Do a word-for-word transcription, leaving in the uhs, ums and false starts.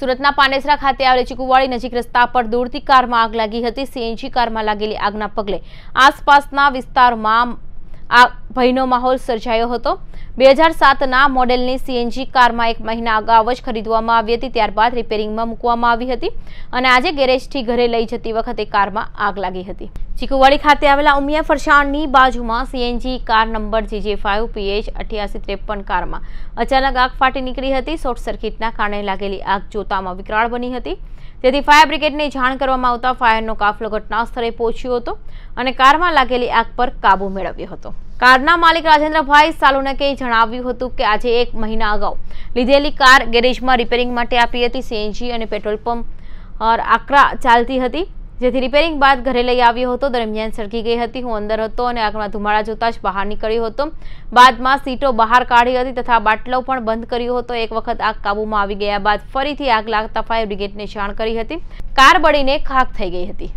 સુરતના પાનેસરા ખાતે આવેલી ચીકુવાડી નજીક રસ્તા પર દોડતી કારમાં આગ લાગી હતી। સીએનજી કારમાં લાગેલી આગના પગલે આસપાસના વિસ્તારમાં આ ભયનો માહોલ સર્જાયો હતો। બે હજાર સાતના મોડેલની સીએનજી કારમાં એક મહિના અગાઉ જ ખરીદવામાં આવી હતી, ત્યારબાદ રિપેરિંગમાં મૂકવામાં આવી હતી અને આજે ગેરેજથી ઘરે લઈ જતી વખતે કારમાં આગ લાગી હતી। ચીકુવાડી ખાતે આવેલા ઉમિયા ફરસાણની બાજુમાં CNG car number GJ five PH અઠ્યાસી ત્રેપન કારમાં અચાનક આગ ફાટી નીકળી હતી। શોર્ટ સર્કિટના કારણે લાગેલી આગ જોતામાં વિકરાળ બની હતી, તેથી ફાયર બ્રિગેડને જાણ કરવામાં આવતા ફાયરનો કાફલો ઘટના સ્થળે પહોંચ્યો હતો અને કારમાં લાગેલી આગ પર કાબુ મેળવ્યો હતો। કારના માલિક રાજેન્દ્રભાઈ સાલુનકે જણાવ્યું હતું કે આજે એક મહિના અગાઉ લીધેલી કાર ગેરેજમાં રિપેરિંગ માટે આપી હતી। સીએનજી અને પેટ્રોલ પંપ આકરા ચાલતી હતી, જેથી રિપેરિંગ બાદ ઘરે લઈ આવ્યો હતો। દરમિયાન સળગી ગઈ હતી, હું અંદર હતો અને આગમાં ધુમાડા જોતા જ બહાર નીકળ્યો હતો, બાદમાં સીટો બહાર કાઢી હતી તથા બાટલો પણ બંધ કર્યો હતો। એક વખત આગ કાબૂમાં આવી ગયા બાદ ફરીથી આગ લાગતા ફાયર બ્રિગેડને જાણ કરી હતી। કાર બળીને ખાખ થઈ ગઈ હતી।